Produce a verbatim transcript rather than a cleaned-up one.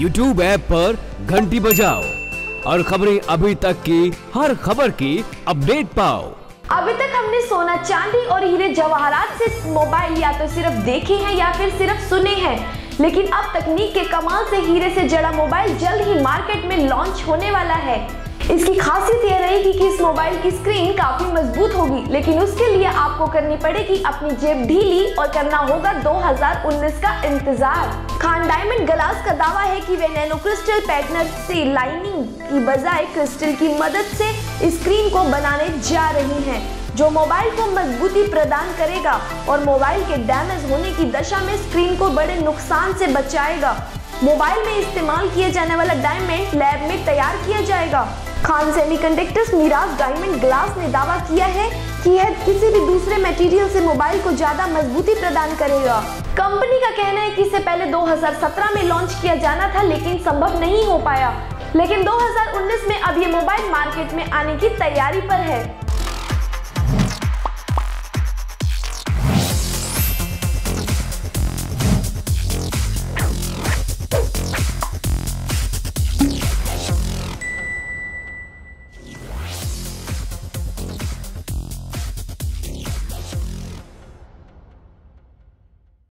YouTube app पर घंटी बजाओ और खबरें अभी तक की हर खबर की अपडेट पाओ। अभी तक हमने सोना चांदी और हीरे जवाहरात से मोबाइल या तो सिर्फ देखे हैं या फिर सिर्फ सुने हैं, लेकिन अब तकनीक के कमाल से हीरे से जड़ा मोबाइल जल्द ही मार्केट में लॉन्च होने वाला है। इसकी खासियत यह रहेगी कि इस मोबाइल की स्क्रीन काफी मजबूत होगी, लेकिन उसके लिए आपको करनी पड़ेगी अपनी जेब ढीली और करना होगा दो हज़ार उन्नीस का इंतजार। खान डायमंड ग्लास का दावा है कि वे नैनो क्रिस्टल पैटर्न से लाइनिंग की बजाय क्रिस्टल की मदद से स्क्रीन को बनाने जा रही हैं, जो मोबाइल को मजबूती प्रदान करेगा और मोबाइल के डैमेज होने की दशा में स्क्रीन को बड़े नुकसान से बचाएगा। मोबाइल में इस्तेमाल किया जाने वाला डायमंड लैब में तैयार किया जाएगा। Khan semiconductors Mirage diamond glass ने दावा किया है कि यह किसी भी दूसरे मटेरियल से मोबाइल को ज्यादा मजबूती प्रदान करेगा। कंपनी का कहना है कि इसे पहले दो हज़ार सत्रह में लॉन्च किया जाना था, लेकिन संभव नहीं हो पाया, लेकिन दो हज़ार उन्नीस में अब ये मोबाइल मार्केट में आने की तैयारी पर है।